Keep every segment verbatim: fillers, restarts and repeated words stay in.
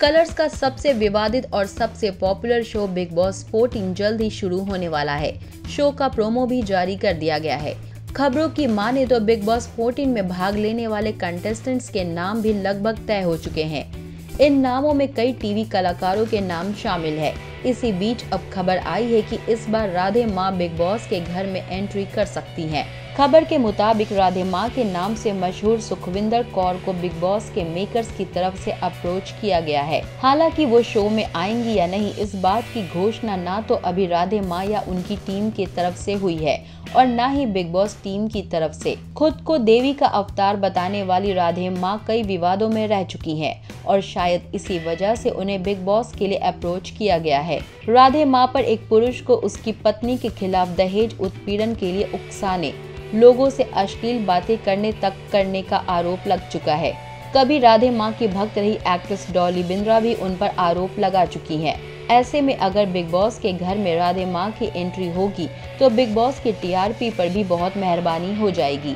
Colours का सबसे विवादित और सबसे पॉपुलर शो बिग बॉस चौदह जल्द ही शुरू होने वाला है। शो का प्रोमो भी जारी कर दिया गया है। खबरों की माने तो बिग बॉस चौदह में भाग लेने वाले कंटेस्टेंट्स के नाम भी लगभग तय हो चुके हैं। इन नामों में कई टीवी कलाकारों के नाम शामिल है। इसी बीच अब खबर आई है कि इस बार राधे माँ बिग बॉस के घर में एंट्री कर सकती हैं। खबर के मुताबिक राधे माँ के नाम से मशहूर सुखविंदर कौर को बिग बॉस के मेकर्स की तरफ से अप्रोच किया गया है। हालांकि वो शो में आएंगी या नहीं, इस बात की घोषणा ना तो अभी राधे माँ या उनकी टीम की तरफ से हुई है और ना ही बिग बॉस टीम की तरफ से। खुद को देवी का अवतार बताने वाली राधे माँ कई विवादों में रह चुकी हैं और शायद इसी वजह से उन्हें बिग बॉस के लिए अप्रोच किया गया है। राधे माँ पर एक पुरुष को उसकी पत्नी के खिलाफ दहेज उत्पीड़न के लिए उकसाने, लोगों से अश्लील बातें करने तक करने का आरोप लग चुका है। कभी राधे माँ की भक्त रही एक्ट्रेस डॉली बिंद्रा भी उन पर आरोप लगा चुकी हैं। ऐसे में अगर बिग बॉस के घर में राधे माँ की एंट्री होगी तो बिग बॉस के टीआरपी पर भी बहुत मेहरबानी हो जाएगी।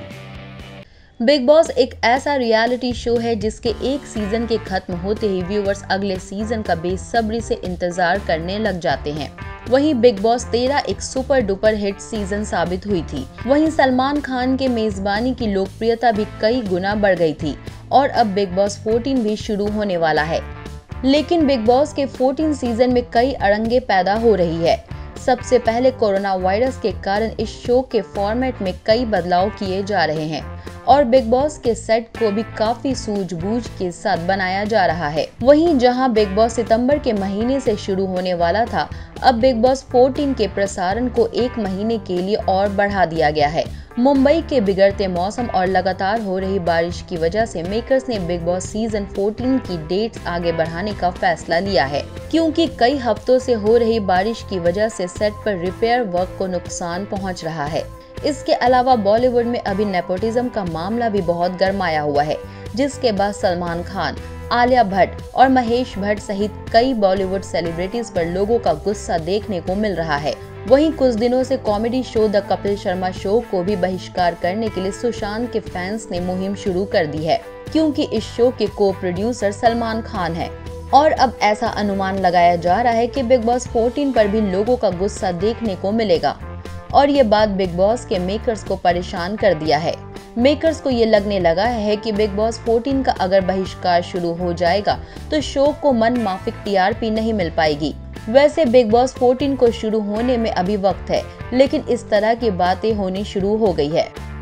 बिग बॉस एक ऐसा रियलिटी शो है जिसके एक सीजन के खत्म होते ही व्यूअर्स अगले सीजन का बेसब्री से इंतजार करने लग जाते हैं। वहीं बिग बॉस तेरह एक सुपर डुपर हिट सीजन साबित हुई थी। वहीं सलमान खान के मेजबानी की लोकप्रियता भी कई गुना बढ़ गई थी और अब बिग बॉस चौदह भी शुरू होने वाला है। लेकिन बिग बॉस के चौदह सीजन में कई अड़ंगे पैदा हो रही है। सबसे पहले कोरोना वायरस के कारण इस शो के फॉर्मेट में कई बदलाव किए जा रहे हैं और बिग बॉस के सेट को भी काफी सूझबूझ के साथ बनाया जा रहा है। वहीं जहां बिग बॉस सितंबर के महीने से शुरू होने वाला था, अब बिग बॉस चौदह के प्रसारण को एक महीने के लिए और बढ़ा दिया गया है। मुंबई के बिगड़ते मौसम और लगातार हो रही बारिश की वजह से मेकर्स ने बिग बॉस सीजन चौदह की डेट्स आगे बढ़ाने का फैसला लिया है, क्योंकि कई हफ्तों से हो रही बारिश की वजह से सेट पर रिपेयर वर्क को नुकसान पहुंच रहा है। इसके अलावा बॉलीवुड में अभी नेपोटिज्म का मामला भी बहुत गरमाया हुआ है, जिसके बाद सलमान खान, आलिया भट्ट और महेश भट्ट सहित कई बॉलीवुड सेलिब्रिटीज पर लोगों का गुस्सा देखने को मिल रहा है। वहीं कुछ दिनों से comedy show the Kapil Sharma show को भी बहिष्कार करने के लिए सुशांत के फैंस ने मुहिम शुरू कर दी है, क्योंकि इस शो के को प्रोड्यूसर सलमान खान है। और अब ऐसा अनुमान लगाया जा रहा है कि बिग बॉस चौदह पर भी लोगों का गुस्सा देखने को मिलेगा और ये बात बिग बॉस के मेकर्स को परेशान कर दिया है। मेकर्स को ये लगने लगा है कि बिग बॉस चौदह का अगर बहिष्कार शुरू हो जाएगा तो शो को मन माफिक टीआरपी नहीं मिल पाएगी। वैसे बिग बॉस चौदह को शुरू होने में अभी वक्त है, लेकिन इस तरह की बातें होनी शुरू हो गई है।